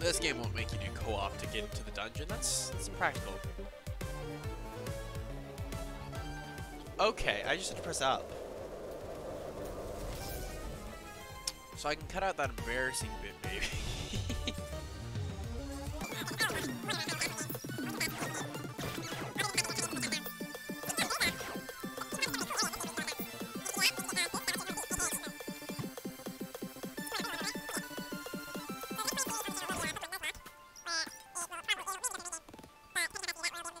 This game won't make you do co-op to get into the dungeon. That's practical. Okay, I just have to press up. So I can cut out that embarrassing bit, baby.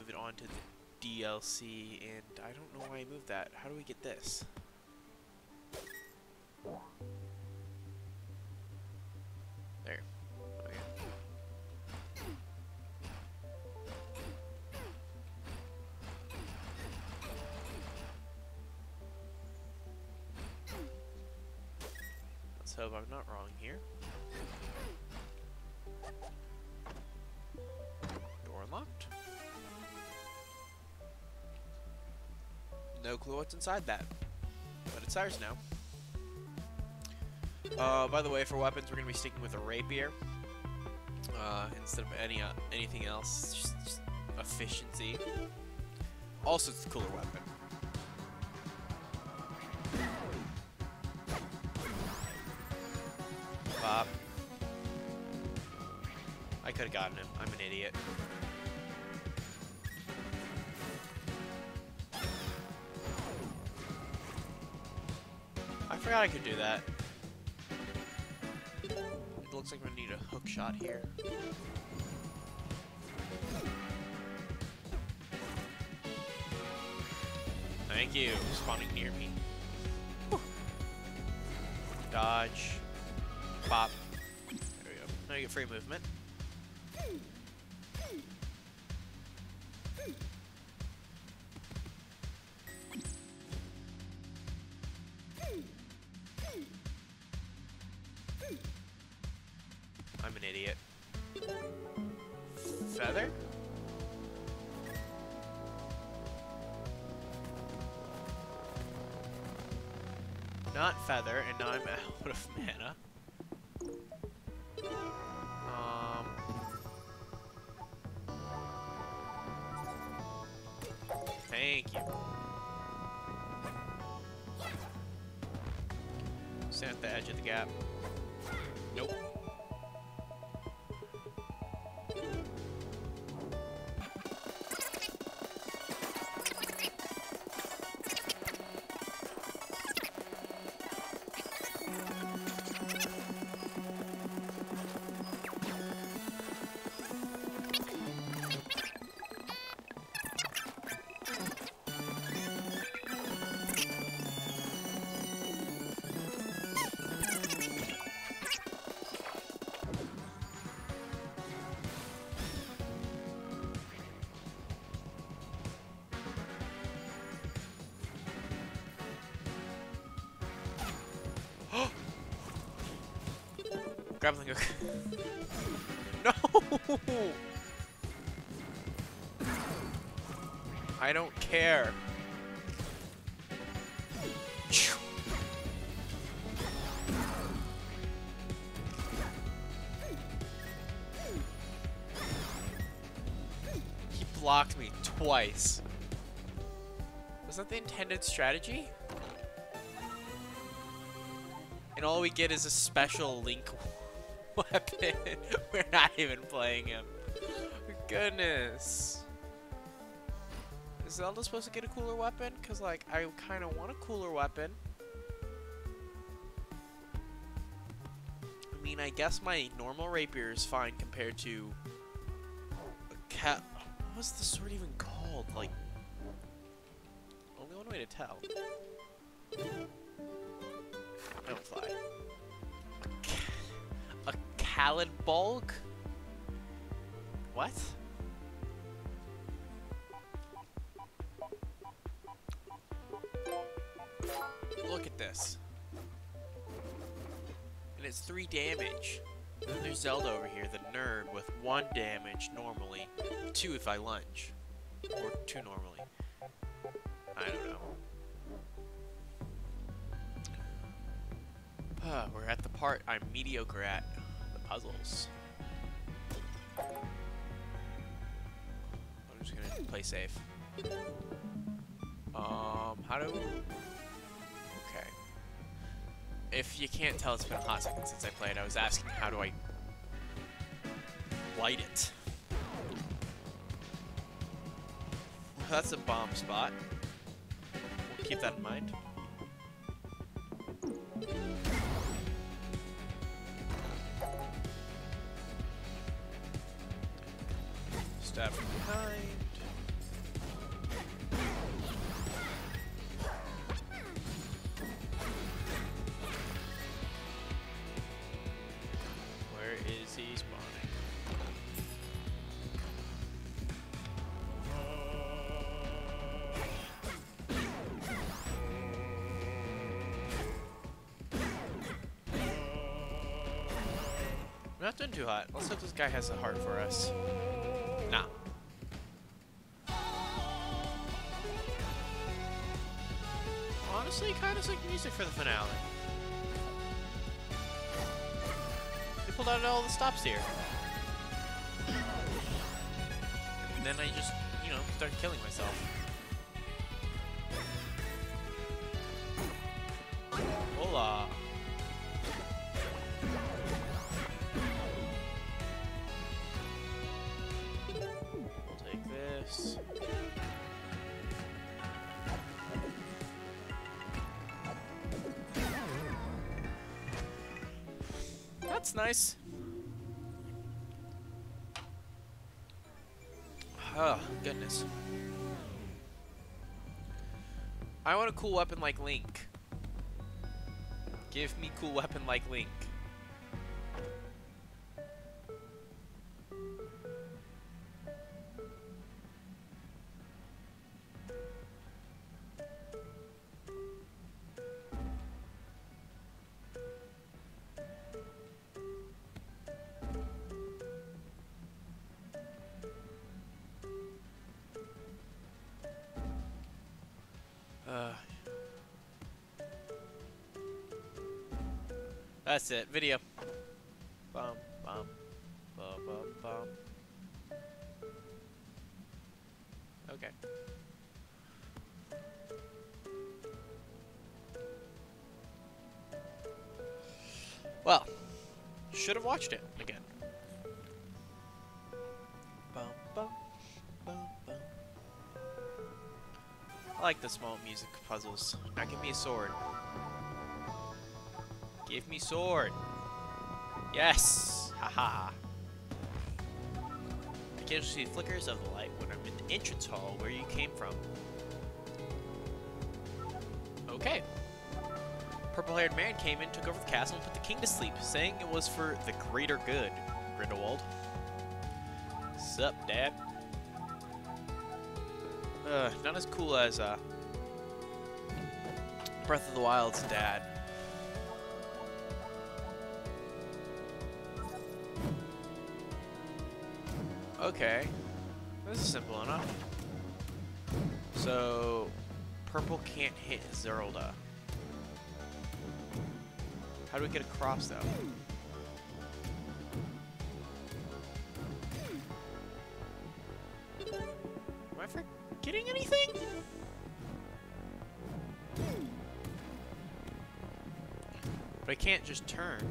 Move it on to the DLC, and I don't know why I moved that. How do we get this? So if I'm not wrong here. Door unlocked. No clue what's inside that, but it's ours now. By the way, for weapons, we're gonna be sticking with a rapier instead of anything else. Just efficiency. Also, it's a cooler weapon. I could have gotten him. I'm an idiot. I forgot I could do that. It looks like we're gonna need a hook shot here. Thank you. Spawning near me. Whew. Dodge. Pop. There we go. Now you get free movement. I'm an idiot. Feather? Not feather, and now I'm out of mana. Thank you. Stand at the edge of the gap. Nope. Grappling hook. No! I don't care. He blocked me twice. Was that the intended strategy? And all we get is a special Link weapon. We're not even playing him. Goodness. Is Zelda supposed to get a cooler weapon? Because, like, I kind of want a cooler weapon. I mean, I guess my normal rapier is fine compared to a cat. What was the sword even called? Like, only one way to tell. I don't fly. Halid bulk? What? Look at this. And it's 3 damage. And then there's Zelda over here, the nerd, with 1 damage normally. 2 if I lunge. Or 2 normally. I don't know. We're at the part I'm mediocre at. Puzzles. I'm just gonna play safe. How do... Okay. If you can't tell, it's been a hot second since I played. I was asking how do I light it. That's a bomb spot. We'll keep that in mind. Stab from behind. Where is he spawning? Not doing too hot. Let's hope this guy has a heart for us. Nah. Honestly, kind of like music for the finale. They pulled out all the stops here. And then I just, you know, started killing myself. Hola. That's nice. Oh, goodness. I want a cool weapon like Link. Give me cool weapon like Link. That's it. Video. Bum, bum, bum, bum, bum. Okay. Well, should have watched it again. Bum, bum, bum, bum. I like the small music puzzles. Now give me a sword. Give me sword. Yes. Haha. I can see flickers of the light when I'm in the entrance hall where you came from. Okay. Purple-haired man came in, took over the castle, and put the king to sleep, saying it was for the greater good. Grindelwald. Sup, Dad? Not as cool as Breath of the Wild's dad. Okay, this is simple enough. So, purple can't hit Zelda. How do we get across though? Am I forgetting anything? But I can't just turn.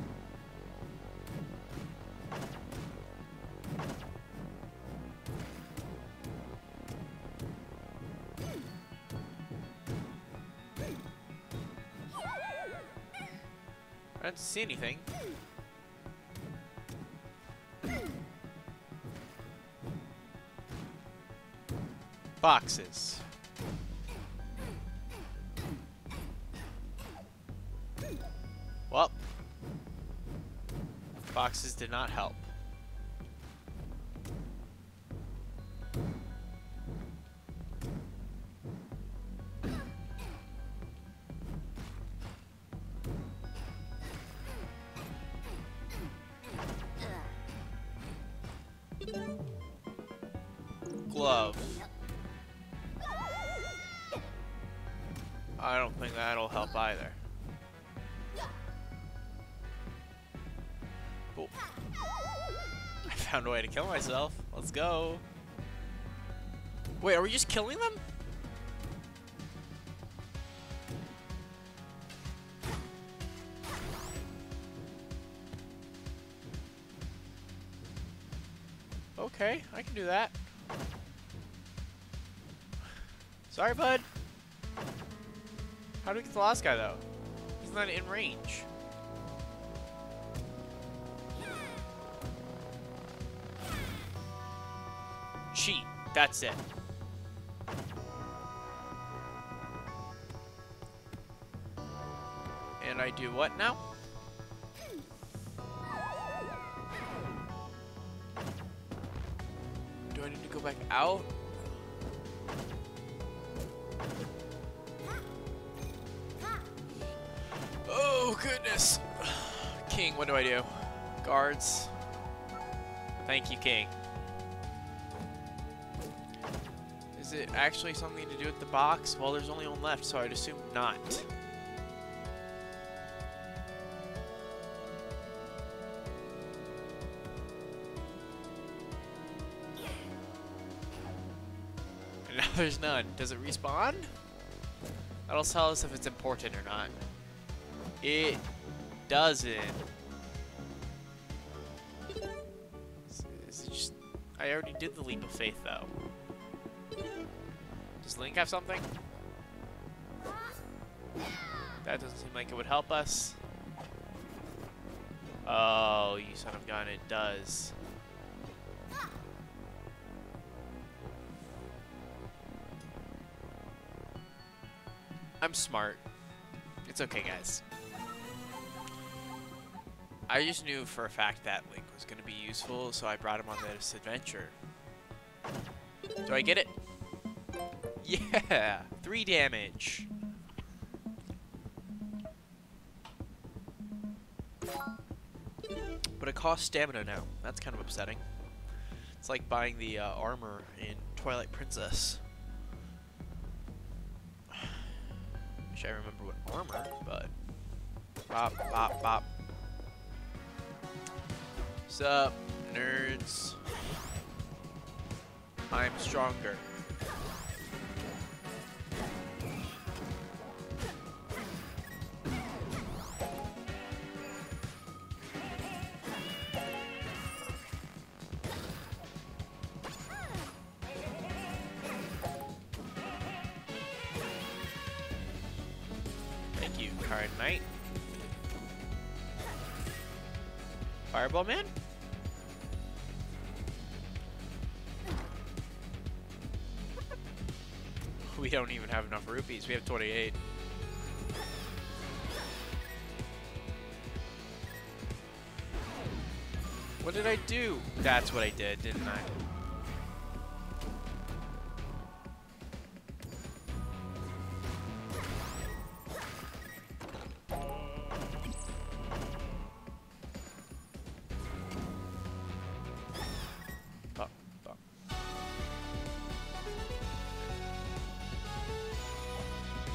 I don't see anything. Boxes. Well, boxes did not help. Glove. I don't think that'll help either. Cool. found a way to kill myself. Let's go. Wait, are we just killing them? Okay, I can do that. Sorry, bud. How do we get the last guy, though? He's not in range. Cheat. That's it. And I do what now? Do I need to go back out? Oh, goodness. King, what do I do? Guards. Thank you, King. Is it actually something to do with the box? Well, there's only one left, so I'd assume not. And now there's none. Does it respawn? That'll tell us if it's important or not. It doesn't. Is it just... I already did the leap of faith, though. Does Link have something? That doesn't seem like it would help us. Oh, you son of a gun, it does. I'm smart. It's okay, guys. I just knew for a fact that Link was going to be useful, so I brought him on this adventure. Do I get it? Yeah, 3 damage. But it costs stamina now. That's kind of upsetting. It's like buying the armor in Twilight Princess. Wish I remember what armor, but... Bop, bop, bop. Sup, nerds? I'm stronger. Card Knight. Fireball Man? We don't even have enough rupees. We have 28. What did I do? That's what I did, didn't I?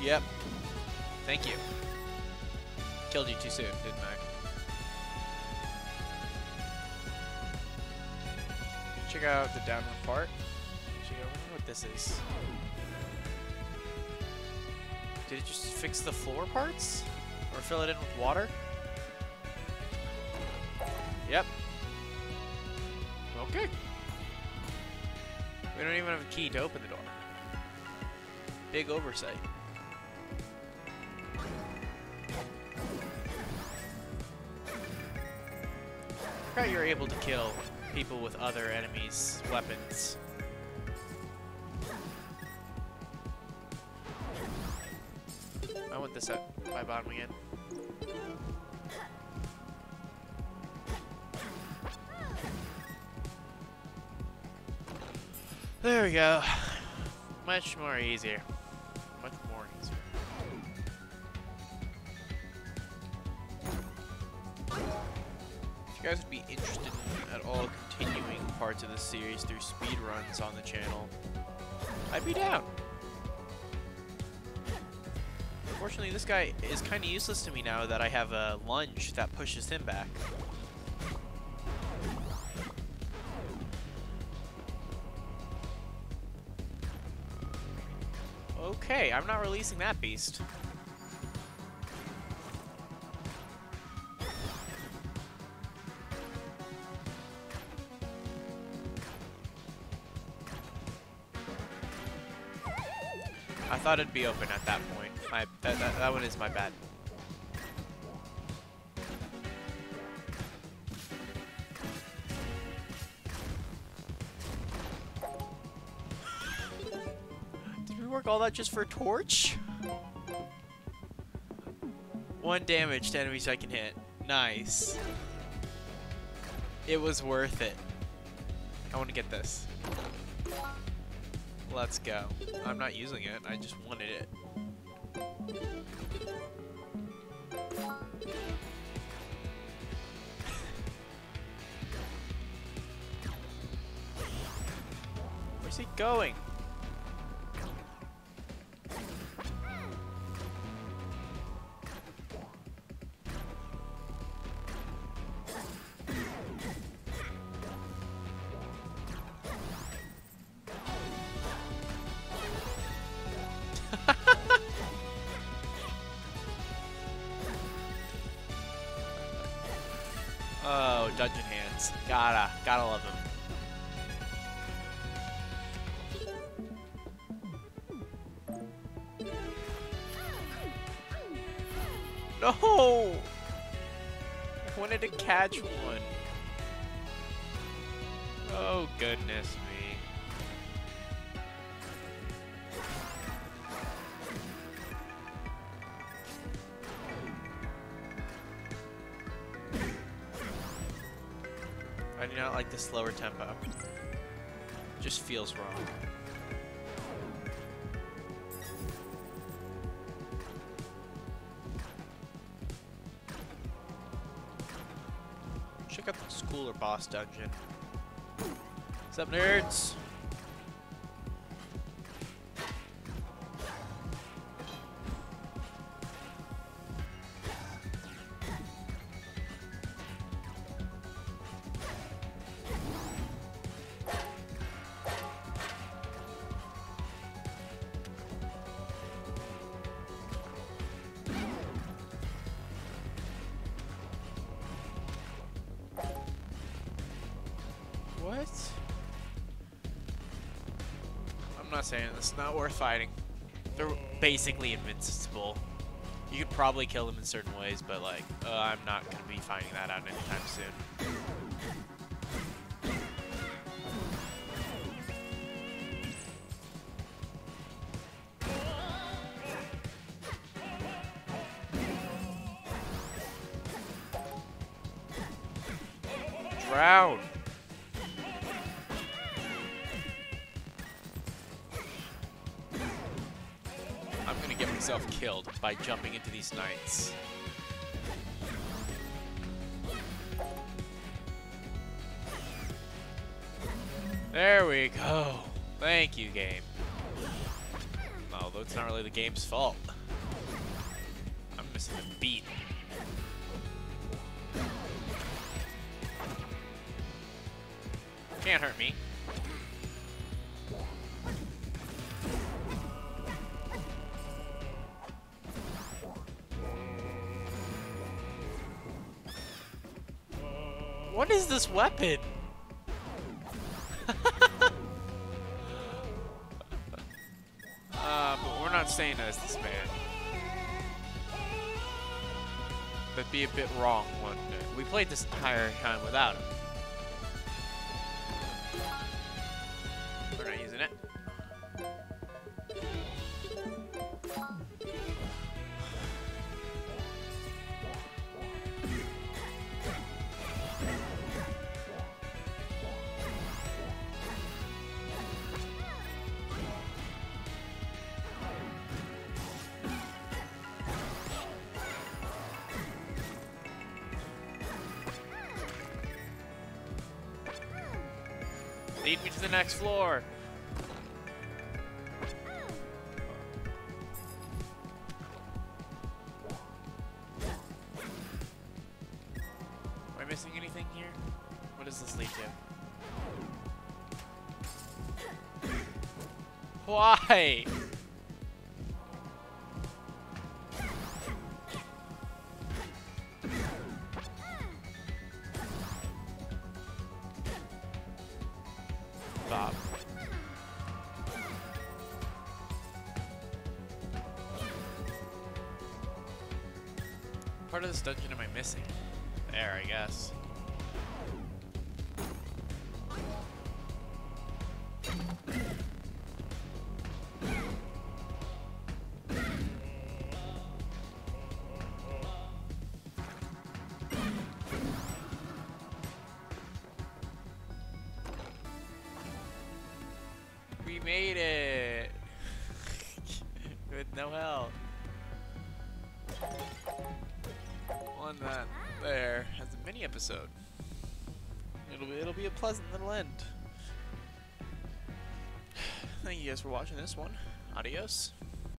Yep. Thank you. Killed you too soon, didn't I? Check out the downward part. Check out, I wonder what this is. Did it just fix the floor parts? Or fill it in with water? Yep. Okay. We don't even have a key to open the door. Big oversight. I forgot you're able to kill people with other enemies' weapons. I want this up by bottoming in. There we go. Much more easier. If you guys would be interested in at all continuing parts of this series through speedruns on the channel, I'd be down. Unfortunately, this guy is kind of useless to me now that I have a lunge that pushes him back. Okay, I'm not releasing that beast. I thought it'd be open at that point. That one is my bad. Did we work all that just for a torch? 1 damage to enemies I can hit. Nice. It was worth it. I want to get this. Let's go. I'm not using it. I just wanted it. Where's he going? Oh, dungeon hands. Gotta love them. No! I wanted to catch one. Oh, goodness me. I do not like the slower tempo. It just feels wrong. Check out this cooler boss dungeon. What's up, nerds? What? I'm not saying it. It's not worth fighting. They're basically invincible. You could probably kill them in certain ways, but like, I'm not gonna be finding that out anytime soon. Drown. I'm gonna get myself killed by jumping into these knights. There we go. Thank you, game. Although it's not really the game's fault. I'm missing a beat. Can't hurt me. What is this weapon? But we're not saying as this man. But be a bit wrong one day. We played this entire time without him. We're not using it. Lead me to the next floor. Am I missing anything here? What does this lead to? Why? stop. What part of this dungeon am I missing? There, I guess. We made it! With no help. On that there has a mini episode. It'll be a pleasant little end. Thank you guys for watching this one. Adios.